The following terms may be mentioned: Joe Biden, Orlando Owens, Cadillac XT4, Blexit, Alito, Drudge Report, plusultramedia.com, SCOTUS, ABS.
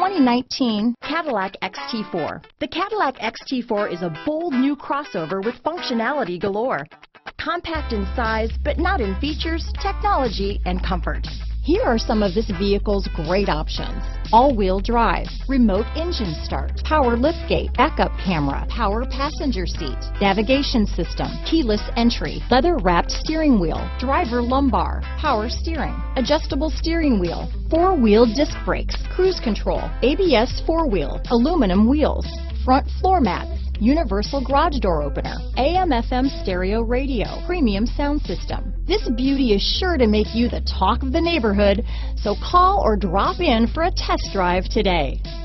2019 Cadillac XT4. The Cadillac XT4 is a bold new crossover with functionality galore. Compact in size, but not in features, technology, and comfort. Here are some of this vehicle's great options: all-wheel drive, remote engine start, power liftgate, backup camera, power passenger seat, navigation system, keyless entry, leather-wrapped steering wheel, driver lumbar, power steering, adjustable steering wheel, four-wheel disc brakes, cruise control, ABS four-wheel, aluminum wheels, front floor mats, universal garage door opener, AM/FM stereo radio, premium sound system. This beauty is sure to make you the talk of the neighborhood, so call or drop in for a test drive today.